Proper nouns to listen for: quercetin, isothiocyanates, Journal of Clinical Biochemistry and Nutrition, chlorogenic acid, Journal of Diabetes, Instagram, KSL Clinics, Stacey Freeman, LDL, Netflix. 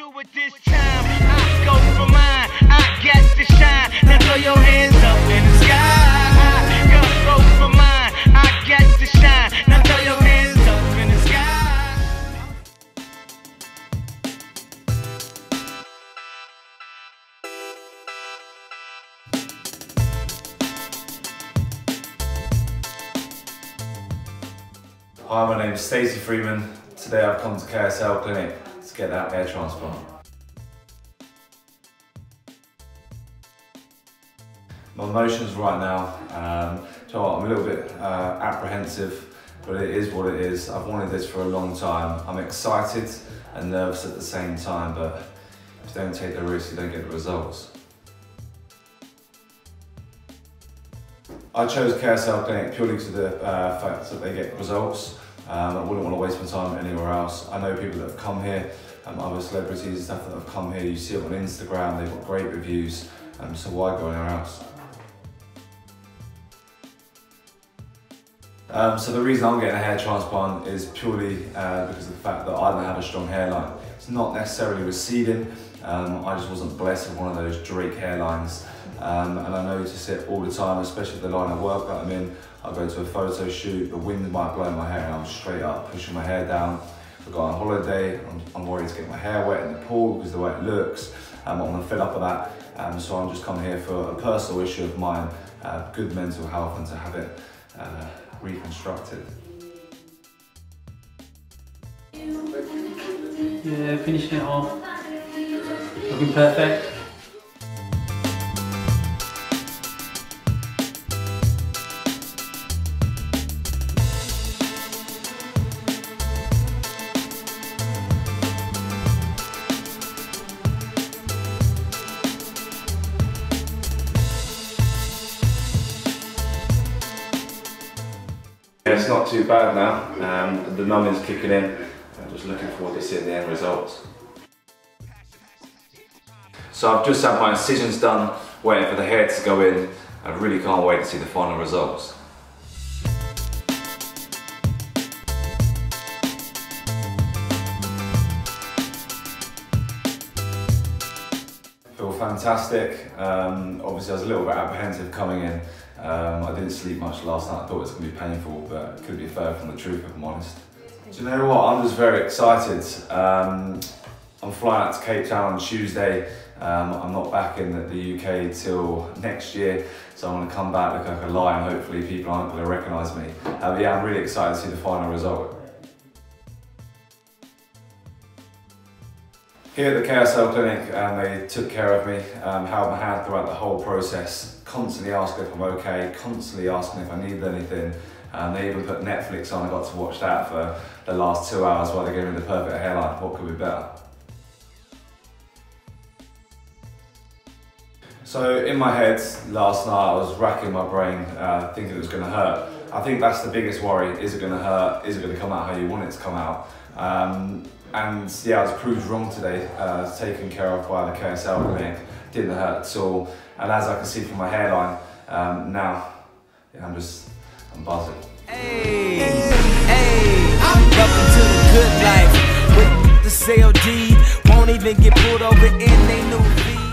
always do it this time. I go for mine, I got to shine. Now throw your hands up in the sky. I go for mine, I got to shine. Now throw your hands up in the sky. Hi, my name is Stacey Freeman. Today I've come to KSL Clinic to get that hair transplant. My emotions right now, I'm a little bit apprehensive, but it is what it is. I've wanted this for a long time. I'm excited and nervous at the same time, but if you don't take the risk, you don't get the results. I chose KSL Clinic purely to the fact that they get results. I wouldn't want to waste my time anywhere else. I know people that have come here, other celebrities and stuff that have come here, you see it on Instagram, they've got great reviews, so why go anywhere else? So the reason I'm getting a hair transplant is purely because of the fact that I don't have a strong hairline. It's not necessarily receding, I just wasn't blessed with one of those Drake hairlines. And I notice it all the time, especially the line of work that I'm in. I go to a photo shoot, the wind might blow my hair and I'm straight up, pushing my hair down. If I go on holiday, I'm worried to get my hair wet in the pool because of the way it looks. I'm gonna fill up with that. So I'm just come here for a personal issue of mine, good mental health, and to have it reconstructed. Yeah, finishing it off, looking perfect. It's not too bad now, the numbing's kicking in. I'm just looking forward to seeing the end results. So I've just had my incisions done, waiting for the hair to go in. I really can't wait to see the final results. Feel fantastic. Obviously I was a little bit apprehensive coming in. I didn't sleep much last night. I thought it was going to be painful, but it could be further from the truth if I'm honest. Do you know what? I'm just very excited. I'm flying out to Cape Town on Tuesday. I'm not back in the UK till next year, so I'm going to come back, look like a lion. Hopefully people aren't going to recognise me. But yeah, I'm really excited to see the final result. Here at the KSL Clinic, they took care of me, held my hand throughout the whole process, constantly asking if I'm okay, constantly asking if I needed anything. They even put Netflix on, I got to watch that for the last 2 hours while they gave me the perfect hairline. What could be better? So in my head last night, I was racking my brain, thinking it was going to hurt. I think that's the biggest worry, is it going to hurt, is it going to come out how you want it to come out? And yeah, I was proved wrong today, taken care of by the KSL Clinic, didn't hurt at all. And as I can see from my hairline now, yeah, I'm buzzing. Hey, hey, I'm welcome to the good life with the CLD, won't even get pulled over in they new